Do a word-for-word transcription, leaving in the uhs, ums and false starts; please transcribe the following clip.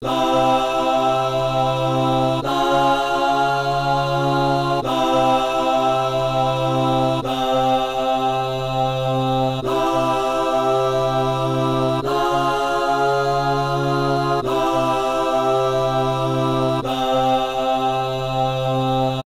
Love.